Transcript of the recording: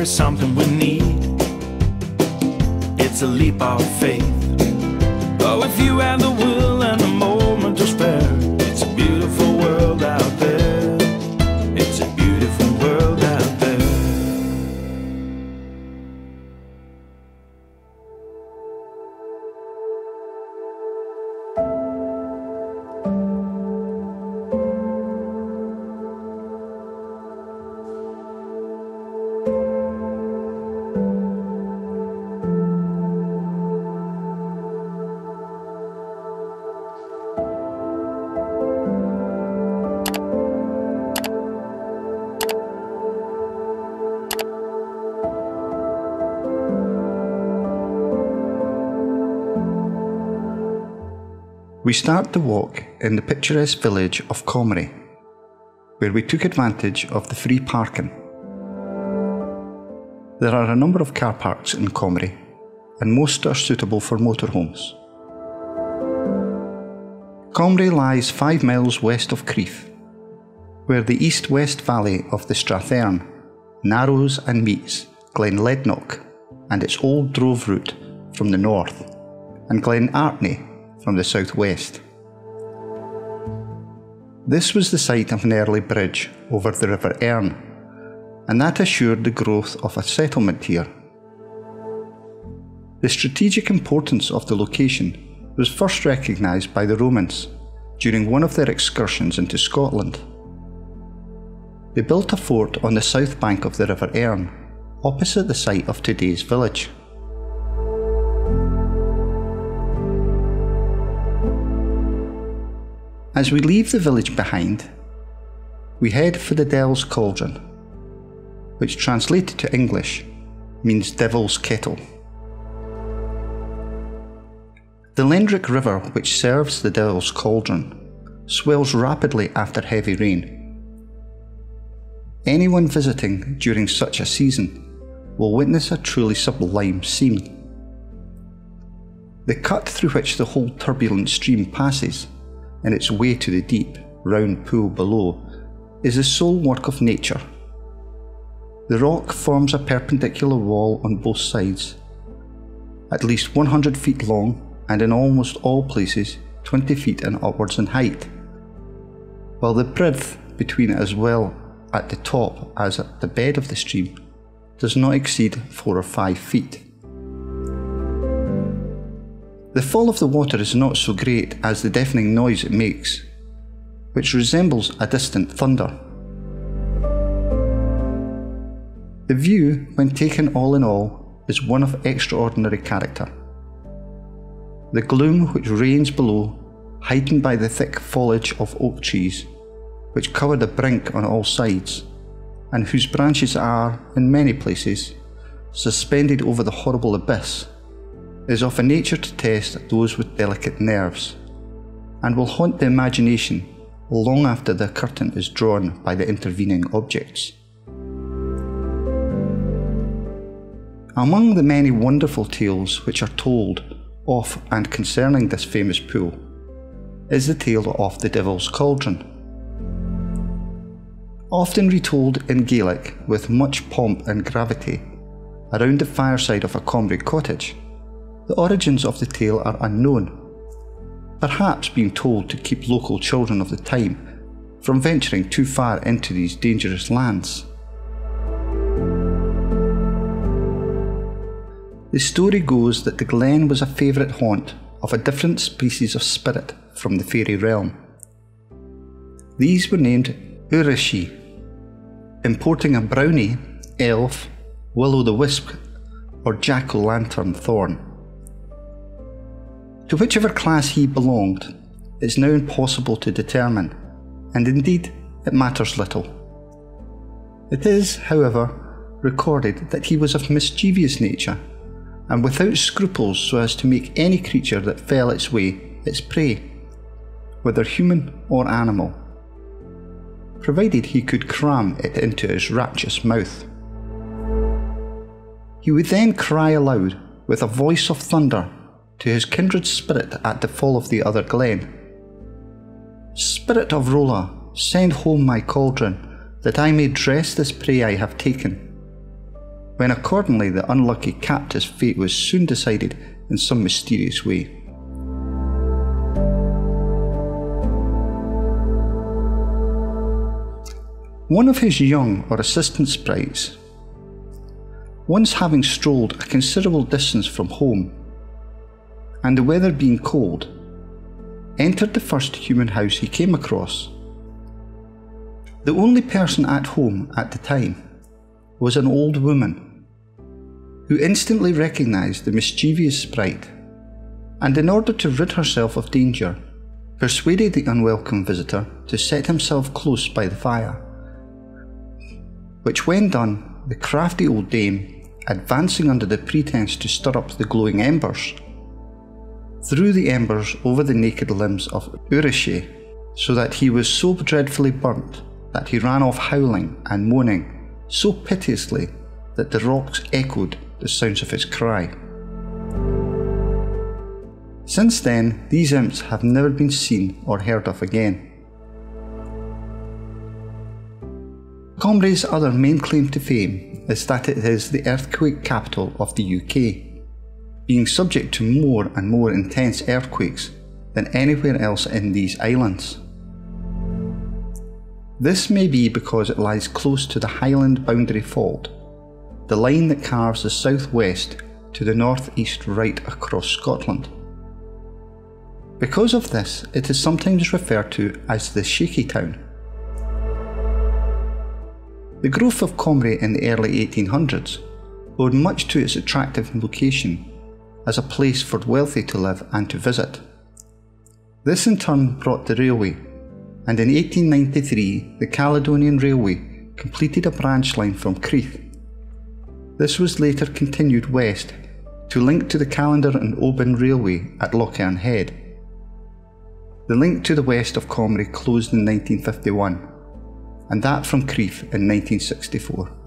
there is something we need. It's a leap of faith. Oh, if you have the will and the moment to spare, it's a beautiful world out there. It's a beautiful world out there. We start the walk in the picturesque village of Comrie, where we took advantage of the free parking. There are a number of car parks in Comrie, and most are suitable for motorhomes. Comrie lies 5 miles west of Crieff, where the east-west valley of the Strathearn narrows and meets Glen Lednock and its old drove route from the north, and Glen Artney from the southwest. This was the site of an early bridge over the River Earn, and that assured the growth of a settlement here. The strategic importance of the location was first recognised by the Romans during one of their excursions into Scotland. They built a fort on the south bank of the River Earn, opposite the site of today's village. As we leave the village behind, we head for the Devil's Cauldron, which translated to English means Devil's Kettle. The Lendrick River, which serves the Devil's Cauldron, swells rapidly after heavy rain. Anyone visiting during such a season will witness a truly sublime scene. The cut through which the whole turbulent stream passes in its way to the deep, round pool below, is the sole work of nature. The rock forms a perpendicular wall on both sides, at least 100 feet long and in almost all places 20 feet and upwards in height, while the breadth between as well at the top as at the bed of the stream does not exceed 4 or 5 feet. The fall of the water is not so great as the deafening noise it makes, which resembles a distant thunder. The view, when taken all in all, is one of extraordinary character. The gloom which reigns below, heightened by the thick foliage of oak trees, which cover the brink on all sides, and whose branches are, in many places, suspended over the horrible abyss, is of a nature to test those with delicate nerves, and will haunt the imagination long after the curtain is drawn by the intervening objects. Among the many wonderful tales which are told of and concerning this famous pool is the tale of the Devil's Cauldron, often retold in Gaelic with much pomp and gravity around the fireside of a Comrie cottage. The origins of the tale are unknown, perhaps being told to keep local children of the time from venturing too far into these dangerous lands. The story goes that the glen was a favourite haunt of a different species of spirit from the fairy realm. These were named Urashi, importing a brownie, elf, will-o'-the-wisp or jack-o'-lantern thorn. To whichever class he belonged, it's now impossible to determine, and indeed, it matters little. It is, however, recorded that he was of mischievous nature, and without scruples so as to make any creature that fell its way its prey, whether human or animal, provided he could cram it into his rapturous mouth. He would then cry aloud with a voice of thunder to his kindred spirit at the fall of the other glen, "Spirit of Rolla, send home my cauldron, that I may dress this prey I have taken," when accordingly the unlucky captor's fate was soon decided in some mysterious way. One of his young or assistant sprites, once having strolled a considerable distance from home, and the weather being cold, entered the first human house he came across. The only person at home at the time was an old woman, who instantly recognised the mischievous sprite, and in order to rid herself of danger, persuaded the unwelcome visitor to set himself close by the fire, which when done, the crafty old dame, advancing under the pretence to stir up the glowing embers, threw the embers over the naked limbs of Urashi, so that he was so dreadfully burnt that he ran off howling and moaning so piteously that the rocks echoed the sounds of his cry. Since then, these imps have never been seen or heard of again. Comrie's other main claim to fame is that it is the earthquake capital of the UK, being subject to more and more intense earthquakes than anywhere else in these islands. This may be because it lies close to the Highland Boundary Fault, the line that carves the southwest to the northeast right across Scotland. Because of this, it is sometimes referred to as the Shaky Town. The growth of Comrie in the early 1800s owed much to its attractive location as a place for the wealthy to live and to visit. This in turn brought the railway, and in 1893 the Caledonian Railway completed a branch line from Crieff. This was later continued west to link to the Callander and Oban Railway at Lochearnhead. The link to the west of Comrie closed in 1951. And that from Crieff in 1964.